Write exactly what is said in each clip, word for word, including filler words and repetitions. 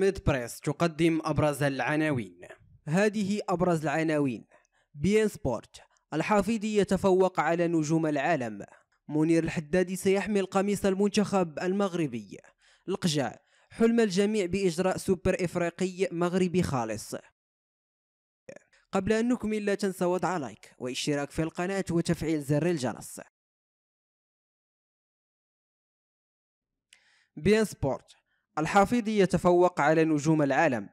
ميد بريس تقدم أبرز العناوين. هذه أبرز العناوين: بي ان سبورت، الحافظي يتفوق على نجوم العالم. منير الحدادي سيحمل قميص المنتخب المغربي. القجع، حلم الجميع بإجراء سوبر إفريقي مغربي خالص. قبل أن نكمل لا تنسى وضع لايك واشتراك في القناة وتفعيل زر الجرس. بي ان سبورت، الحافظي يتفوق على نجوم العالم.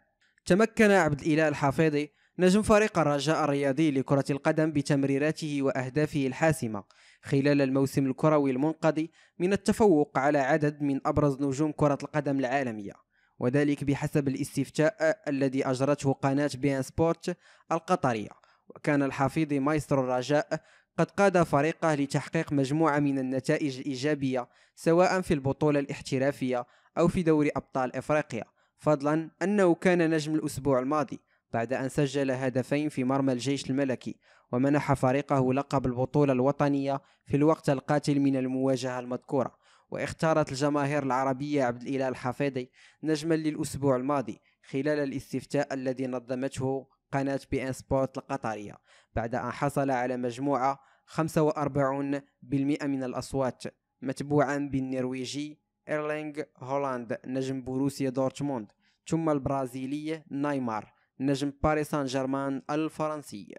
تمكن عبد الإله الحافيظي نجم فريق الرجاء الرياضي لكرة القدم بتمريراته وأهدافه الحاسمة خلال الموسم الكروي المنقضي من التفوق على عدد من أبرز نجوم كرة القدم العالمية، وذلك بحسب الاستفتاء الذي أجرته قناة بي ان سبورت القطرية. وكان الحافظي مايسترو الرجاء قد قاد فريقه لتحقيق مجموعة من النتائج الإيجابية سواء في البطولة الاحترافية أو في دوري أبطال إفريقيا، فضلا أنه كان نجم الأسبوع الماضي بعد أن سجل هدفين في مرمى الجيش الملكي ومنح فريقه لقب البطولة الوطنية في الوقت القاتل من المواجهة المذكورة. واختارت الجماهير العربية عبد الإله الحافيظي نجما للأسبوع الماضي خلال الاستفتاء الذي نظمته قناة بي ان سبورت القطرية بعد أن حصل على مجموعة خمسة وأربعين بالمئة من الأصوات، متبوعا بالنرويجي إيرلينغ هولاند نجم بوروسيا دورتموند، ثم البرازيلي نايمار نجم باريس سان جيرمان الفرنسي.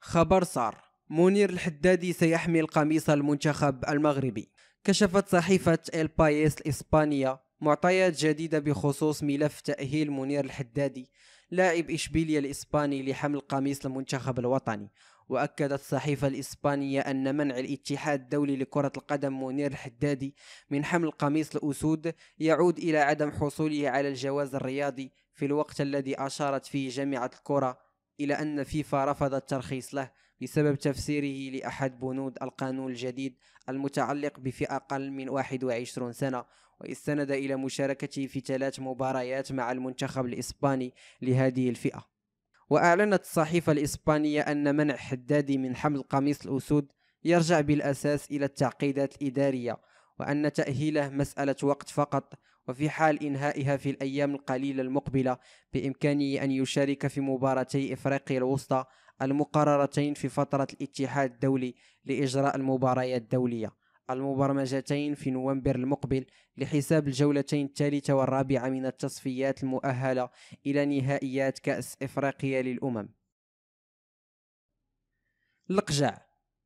خبر صار: منير الحدادي سيحمل قميص المنتخب المغربي. كشفت صحيفة البايس الإسبانية معطيات جديدة بخصوص ملف تأهيل منير الحدادي لاعب إشبيلية الإسباني لحمل قميص المنتخب الوطني. وأكدت الصحيفة الإسبانية أن منع الاتحاد الدولي لكرة القدم منير الحدادي من حمل قميص الأسود يعود إلى عدم حصوله على الجواز الرياضي في الوقت الذي أشارت فيه جامعة الكرة إلى أن فيفا رفضت الترخيص له بسبب تفسيره لأحد بنود القانون الجديد المتعلق بفئة أقل من واحد وعشرين سنة، واستند إلى مشاركته في ثلاث مباريات مع المنتخب الإسباني لهذه الفئة. وأعلنت الصحيفة الإسبانية أن منع حدادي من حمل قميص الأسود يرجع بالأساس إلى التعقيدات الإدارية، وأن تأهيله مسألة وقت فقط، وفي حال إنهائها في الأيام القليلة المقبلة بإمكانه أن يشارك في مباراتي إفريقيا الوسطى المقررتين في فترة الاتحاد الدولي لإجراء المباريات الدولية المبرمجتين في نوفمبر المقبل لحساب الجولتين الثالثة والرابعة من التصفيات المؤهلة إلى نهائيات كأس إفريقيا للأمم. القجع،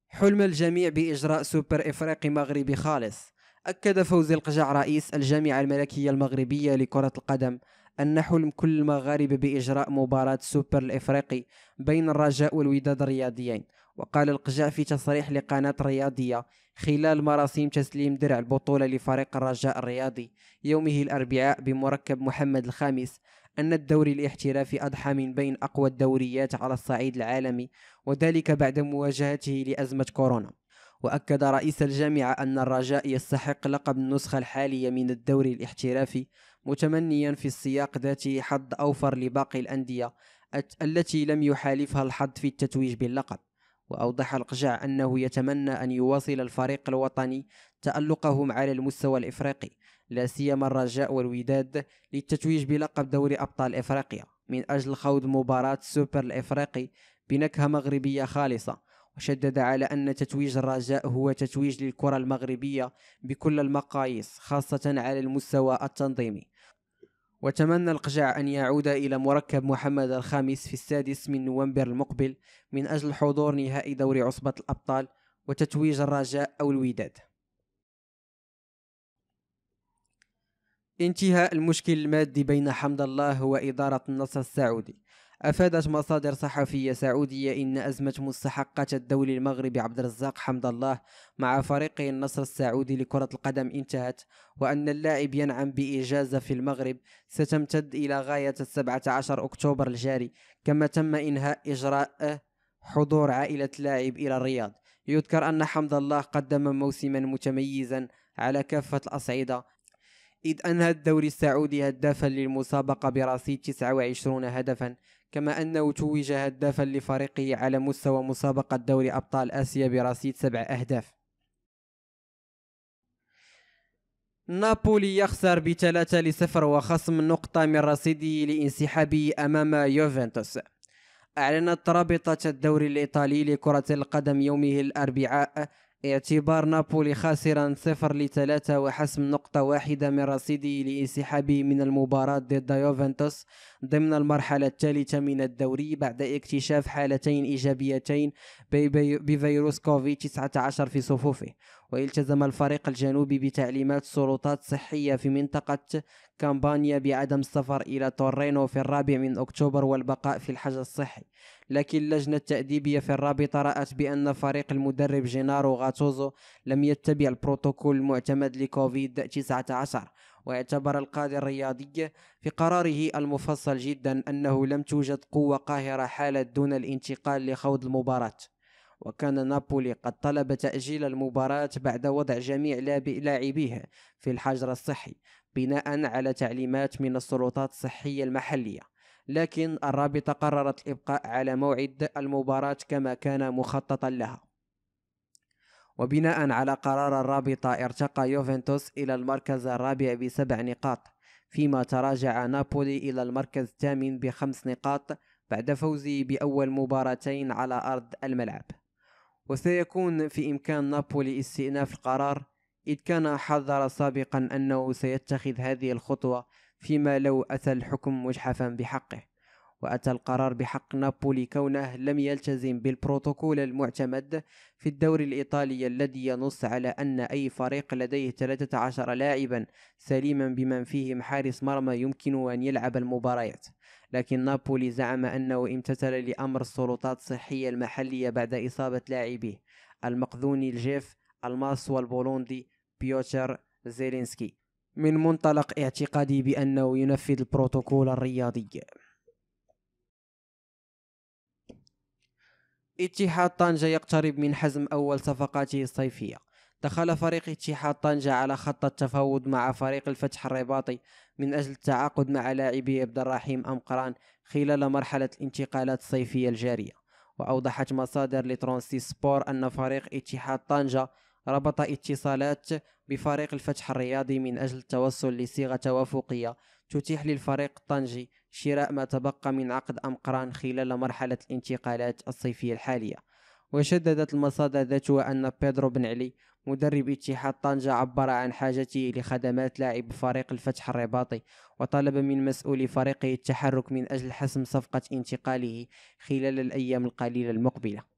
حلم الجميع بإجراء سوبر إفريقي مغربي خالص. أكد فوزي القجع رئيس الجامعة الملكية المغربية لكرة القدم أن حلم كل المغاربة بإجراء مباراة سوبر الإفريقي بين الرجاء والوداد الرياضيين. وقال القجع في تصريح لقناة رياضية خلال مراسم تسليم درع البطولة لفريق الرجاء الرياضي يومه الأربعاء بمركب محمد الخامس أن الدوري الاحترافي أضحى من بين أقوى الدوريات على الصعيد العالمي، وذلك بعد مواجهته لأزمة كورونا. وأكد رئيس الجامعة أن الرجاء يستحق لقب النسخة الحالية من الدوري الاحترافي، متمنيا في السياق ذاته حظ أوفر لباقي الأندية التي لم يحالفها الحظ في التتويج باللقب. وأوضح القجع أنه يتمنى أن يواصل الفريق الوطني تألقهم على المستوى الإفريقي، لا سيما الرجاء والوداد، للتتويج بلقب دوري أبطال إفريقيا من أجل خوض مباراة سوبر الإفريقي بنكهة مغربية خالصة. وشدد على أن تتويج الرجاء هو تتويج للكرة المغربية بكل المقاييس، خاصة على المستوى التنظيمي. وتمنى القجع أن يعود إلى مركب محمد الخامس في السادس من نوفمبر المقبل من أجل حضور نهائي دوري عصبة الأبطال وتتويج الرجاء أو الوداد. انتهاء المشكل المادي بين حمد الله وإدارة النصر السعودي. أفادت مصادر صحفية سعودية إن أزمة مستحقة الدولي المغربي عبدالرزاق حمد الله مع فريقه النصر السعودي لكرة القدم انتهت، وأن اللاعب ينعم بإجازة في المغرب ستمتد إلى غاية سبعة عشر أكتوبر الجاري، كما تم إنهاء إجراء حضور عائلة اللاعب إلى الرياض. يذكر أن حمد الله قدم موسما متميزا على كافة الأصعدة، إذ أنهى الدوري السعودي هدافا للمسابقة برصيد تسعة وعشرين هدفا، كما أنه توج هدافا لفريقه على مستوى مسابقة دوري أبطال آسيا برصيد سبع أهداف. نابولي يخسر بثلاثة لصفر وخصم نقطة من رصيده لانسحابه أمام يوفنتوس. أعلنت رابطة الدوري الإيطالي لكرة القدم يومه الأربعاء اعتبار نابولي خاسرا صفر لثلاثة وحسم نقطة واحدة من رصيده لانسحابه من المباراة ضد يوفنتوس ضمن المرحلة الثالثة من الدوري بعد اكتشاف حالتين إيجابيتين بفيروس كوفيد تسعة عشر في صفوفه. والتزم الفريق الجنوبي بتعليمات سلطات صحية في منطقة كامبانيا بعدم السفر إلى تورينو في الرابع من أكتوبر والبقاء في الحجر الصحي، لكن اللجنة التأديبية في الرابطة رأت بأن فريق المدرب جينارو غاتوزو لم يتبع البروتوكول المعتمد لكوفيد تسعة عشر، واعتبر القاضي الرياضي في قراره المفصل جدا أنه لم توجد قوة قاهرة حالت دون الانتقال لخوض المباراة. وكان نابولي قد طلب تأجيل المباراة بعد وضع جميع لاعبيه في الحجر الصحي بناء على تعليمات من السلطات الصحية المحلية، لكن الرابطة قررت الإبقاء على موعد المباراة كما كان مخططا لها. وبناء على قرار الرابطة ارتقى يوفنتوس إلى المركز الرابع بسبع نقاط، فيما تراجع نابولي إلى المركز الثامن بخمس نقاط بعد فوزه بأول مباراتين على أرض الملعب. وسيكون في إمكان نابولي استئناف القرار، إذ كان حذر سابقا أنه سيتخذ هذه الخطوة فيما لو أتى الحكم مجحفا بحقه. وأتى القرار بحق نابولي كونه لم يلتزم بالبروتوكول المعتمد في الدوري الإيطالي الذي ينص على أن أي فريق لديه ثلاثة عشر لاعبا سليما بمن فيهم حارس مرمى يمكن أن يلعب المباريات، لكن نابولي زعم أنه امتثل لأمر السلطات الصحية المحلية بعد إصابة لاعبيه المقذوني الجيف الماس والبولندي بيوتر زيلينسكي من منطلق اعتقادي بأنه ينفذ البروتوكول الرياضي. اتحاد طنجة يقترب من حزم أول صفقاته الصيفية. دخل فريق اتحاد طنجة على خط التفاوض مع فريق الفتح الرباطي من أجل التعاقد مع لاعبي عبد الرحيم أمقران خلال مرحلة الانتقالات الصيفية الجارية. وأوضحت مصادر لترانسي سبور أن فريق اتحاد طنجة ربط اتصالات بفريق الفتح الرياضي من أجل التوصل لصيغة توافقية تتيح للفريق الطنجي شراء ما تبقى من عقد أمقران خلال مرحلة الانتقالات الصيفية الحالية. وشددت المصادر ذاتها أن بيدرو بن علي مدرب اتحاد طنجة عبر عن حاجته لخدمات لاعب فريق الفتح الرباطي، وطلب من مسؤولي فريقه التحرك من أجل حسم صفقة انتقاله خلال الأيام القليلة المقبلة.